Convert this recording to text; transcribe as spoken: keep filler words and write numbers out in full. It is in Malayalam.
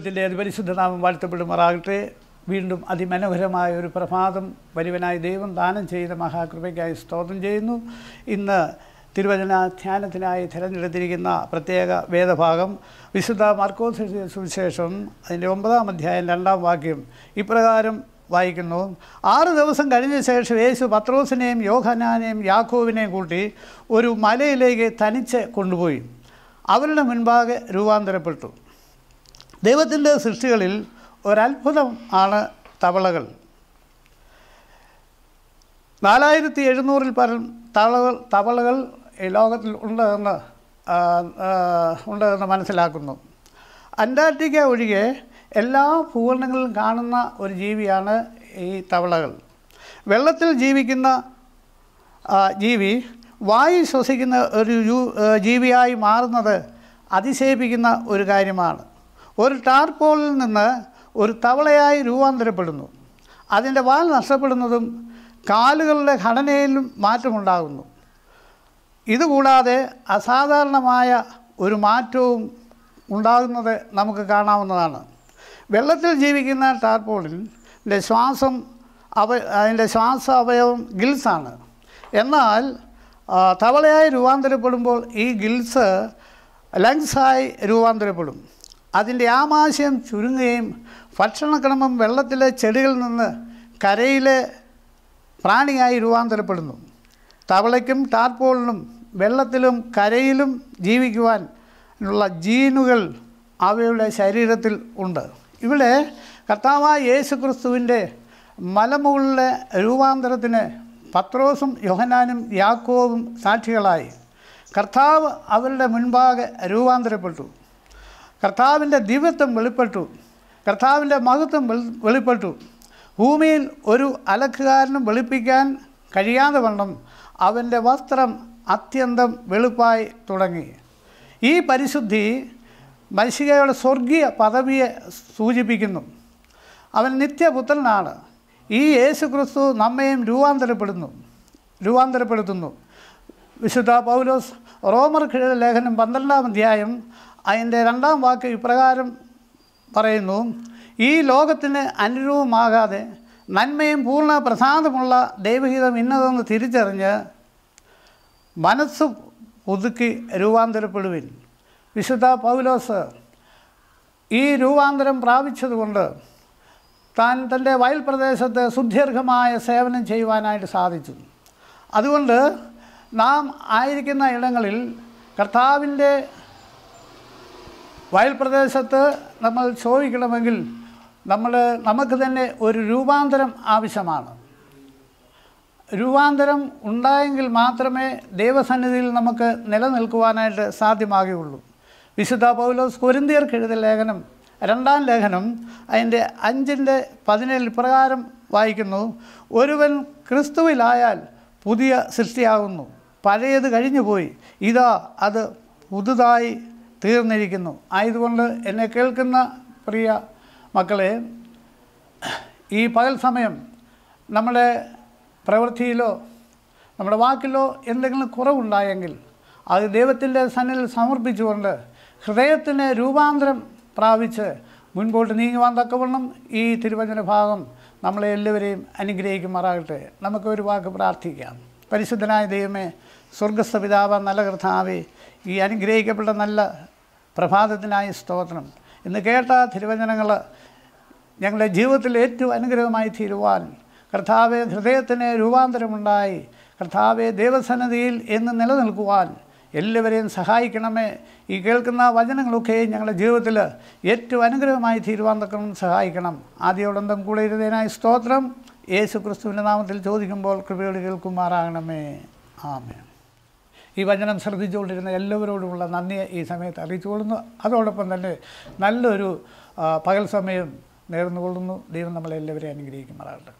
ദൈവത്തിൻ്റെ അതിപരിശുദ്ധനാമം വാഴ്ത്തപ്പെടുമാറാകട്ടെ. വീണ്ടും അതിമനോഹരമായ ഒരു പ്രഭാതം വലിയവനായ ദൈവം ദാനം ചെയ്ത മഹാകൃപയ്ക്കായി സ്തോത്രം ചെയ്യുന്നു. ഇന്ന് തിരുവചന ധ്യാനത്തിനായി തിരഞ്ഞെടുത്തിരിക്കുന്ന പ്രത്യേക വേദഭാഗം വിശുദ്ധ മാർക്കോസ് എഴുതിയ സുവിശേഷം അതിൻ്റെ ഒമ്പതാം അധ്യായം രണ്ടാം വാക്യം ഇപ്രകാരം വായിക്കുന്നു. ആറ് ദിവസം കഴിഞ്ഞ ശേഷം യേശു പത്രോസിനെയും യോഹന്നാനെയും യാക്കോബിനെയും കൂട്ടി ഒരു മലയിലേക്ക് തനിച്ച് കൊണ്ടുപോയി അവരുടെ മുൻപാകെ രൂപാന്തരപ്പെട്ടു. ദൈവത്തിൻ്റെ സൃഷ്ടികളിൽ ഒരത്ഭുതം ആണ് തവളകൾ. നാലായിരത്തി എഴുന്നൂറിൽ പരം തവളകൾ തവളകൾ ഈ ലോകത്തിൽ ഉണ്ടെന്ന് ഉണ്ടെന്ന് മനസ്സിലാക്കുന്നു. അന്റാർട്ടിക്ക ഒഴികെ എല്ലാ ഭൂഖണ്ഡങ്ങളിലും കാണുന്ന ഒരു ജീവിയാണ് ഈ തവളകൾ. വെള്ളത്തിൽ ജീവിക്കുന്ന ജീവി വായു ശ്വസിക്കുന്ന ഒരു ജീവിയായി മാറുന്നത് അതിശയിപ്പിക്കുന്ന ഒരു കാര്യമാണ്. ഒരു ടാർപോളിൽ നിന്ന് ഒരു തവളയായി രൂപാന്തരപ്പെടുന്നു. അതിൻ്റെ വാൽ നഷ്ടപ്പെടുന്നതും കാലുകളുടെ ഘടനയിലും മാറ്റമുണ്ടാകുന്നു. ഇതുകൂടാതെ അസാധാരണമായ ഒരു മാറ്റവും ഉണ്ടാകുന്നത് നമുക്ക് കാണാവുന്നതാണ്. വെള്ളത്തിൽ ജീവിക്കുന്ന ടാർപോളിൻ്റെ ശ്വാസം അവ അതിൻ്റെ ശ്വാസ അവയവം ഗിൽസാണ്. എന്നാൽ തവളയായി രൂപാന്തരപ്പെടുമ്പോൾ ഈ ഗിൽസ് ലങ്സായി രൂപാന്തരപ്പെടും. അതിൻ്റെ ആമാശയം ചുരുങ്ങുകയും ഭക്ഷണക്രമം വെള്ളത്തിലെ ചെടികളിൽ നിന്ന് കരയിലെ പ്രാണിയായി രൂപാന്തരപ്പെടുന്നു. തവളയ്ക്കും ടാർപോളിനും വെള്ളത്തിലും കരയിലും ജീവിക്കുവാനുള്ള ജീനുകൾ അവയുടെ ശരീരത്തിൽ ഉണ്ട്. ഇവിടെ കർത്താവായ യേശു ക്രിസ്തുവിൻ്റെ മലമുകളിലെ രൂപാന്തരത്തിന് പത്രോസും യോഹന്നാനും യാക്കോബും സാക്ഷികളായി. കർത്താവ് അവരുടെ മുൻപാകെ രൂപാന്തരപ്പെട്ടു. കർത്താവിൻ്റെ ദിവ്യത്വം വെളിപ്പെട്ടു. കർത്താവിൻ്റെ മഹത്വം വെളിപ്പെട്ടു. ഭൂമിയിൽ ഒരു അലക്കുകാരനും വെളുപ്പിക്കാൻ കഴിയാതെ വണ്ണം അവൻ്റെ വസ്ത്രം അത്യന്തം വെളുപ്പായി തുടങ്ങി. ഈ പരിശുദ്ധി മനുഷ്യയുടെ സ്വർഗീയ പദവിയെ സൂചിപ്പിക്കുന്നു. അവൻ നിത്യപുത്രനാണ്. ഈ യേശു ക്രിസ്തു നമ്മയും രൂപാന്തരപ്പെടുന്നു രൂപാന്തരപ്പെടുത്തുന്നു വിശുദ്ധ പൗലോസ് റോമർക്ക് ലേഖനം പന്ത്രണ്ടാം അധ്യായം അതിൻ്റെ രണ്ടാം വാക്ക് ഇപ്രകാരം പറയുന്നു: ഈ ലോകത്തിന് അനുരൂപമാകാതെ നന്മയും പൂർണ്ണ പ്രസാദമുള്ള ദൈവഹിതം ഇന്നതെന്ന് തിരിച്ചറിഞ്ഞ് മനസ്സ് പുതുക്കി രൂപാന്തരപ്പെടുവിൻ. വിശുദ്ധ പൗലോസ് ഈ രൂപാന്തരം പ്രാപിച്ചതുകൊണ്ട് താൻ തൻ്റെ വയൽ പ്രദേശത്ത് സുദീർഘമായ സേവനം ചെയ്യുവാനായിട്ട് സാധിച്ചു. അതുകൊണ്ട് നാം ആയിരിക്കുന്ന ഇടങ്ങളിൽ കർത്താവിൻ്റെ വയൽ പ്രദേശത്ത് നമ്മൾ ചോദിക്കണമെങ്കിൽ നമ്മൾ നമുക്ക് തന്നെ ഒരു രൂപാന്തരം ആവശ്യമാണ്. രൂപാന്തരം ഉണ്ടായെങ്കിൽ മാത്രമേ ദൈവസന്നിധിയിൽ നമുക്ക് നിലനിൽക്കുവാനായിട്ട് സാധ്യമാകുകയുള്ളൂ. വിശുദ്ധ പൗലോസ് കൊരിന്ത്യർക്ക് എഴുതിയ ലേഖനം രണ്ടാം ലേഖനം അതിൻ്റെ അഞ്ചിൻ്റെ പതിനേഴ് പ്രകാരം വായിക്കുന്നു: ഒരുവൻ ക്രിസ്തുവിലായാൽ പുതിയ സൃഷ്ടിയാകുന്നു. പഴയത് കഴിഞ്ഞു പോയി, ഇതാ അത് പുതുതായി തീർന്നിരിക്കുന്നു. ആയതുകൊണ്ട് എന്നെ കേൾക്കുന്ന പ്രിയ മക്കളെ, ഈ പകൽ സമയം നമ്മുടെ പ്രവൃത്തിയിലോ നമ്മുടെ വാക്കിലോ എന്തെങ്കിലും കുറവുണ്ടായെങ്കിൽ അത് ദൈവത്തിൻ്റെ സന്നിധിയിൽ സമർപ്പിച്ചുകൊണ്ട് ഹൃദയത്തിന് രൂപാന്തരം പ്രാപിച്ച് മുൻപോട്ട് നീങ്ങുവാൻ തക്കവണ്ണം ഈ തിരുവചന ഭാഗം നമ്മളെ എല്ലാവരെയും അനുഗ്രഹിക്കുമാറാകട്ടെ. നമുക്കൊരു വാക്ക് പ്രാർത്ഥിക്കാം. പരിശുദ്ധനായ ദൈവമേ, സ്വർഗസ്ഥ പിതാവേ, നല്ല കർത്താവേ, ഈ അനുഗ്രഹിക്കപ്പെട്ട നല്ല പ്രഭാതത്തിനായി സ്തോത്രം. ഇന്ന് കേട്ട തിരുവചനങ്ങൾ ഞങ്ങളുടെ ജീവിതത്തിൽ ഏറ്റവും അനുഗ്രഹമായി തീരുവാൻ കർത്താവെ ഹൃദയത്തിന് രൂപാന്തരമുണ്ടായി കർത്താവെ ദൈവസന്നിധിയിൽ എന്ന് നിലനിൽക്കുവാൻ എല്ലാവരെയും സഹായിക്കണമേ. ഈ കേൾക്കുന്ന വചനങ്ങളൊക്കെ ഞങ്ങളുടെ ജീവിതത്തിൽ ഏറ്റവും അനുഗ്രഹമായി തീരുവാൻ തക്കം സഹായിക്കണം. ആദ്യോടന്തം കൂടെ ഇരുതേനായി സ്തോത്രം. യേശു ക്രിസ്തുവിൻ്റെ നാമത്തിൽ ചോദിക്കുമ്പോൾ കൃപയോട് കേൾക്കുമാറാകണമേ. ആമേൻ. ഈ വചനം ശ്രദ്ധിച്ചുകൊണ്ടിരുന്ന എല്ലാവരോടുമുള്ള നന്ദിയെ ഈ സമയത്ത് അറിയിച്ചുകൊള്ളുന്നു. അതോടൊപ്പം തന്നെ നല്ലൊരു പകൽ സമയം നേർന്നുകൊള്ളുന്നു. ദൈവം നമ്മളെല്ലാവരെയും അനുഗ്രഹിക്കുമാറാകട്ടെ.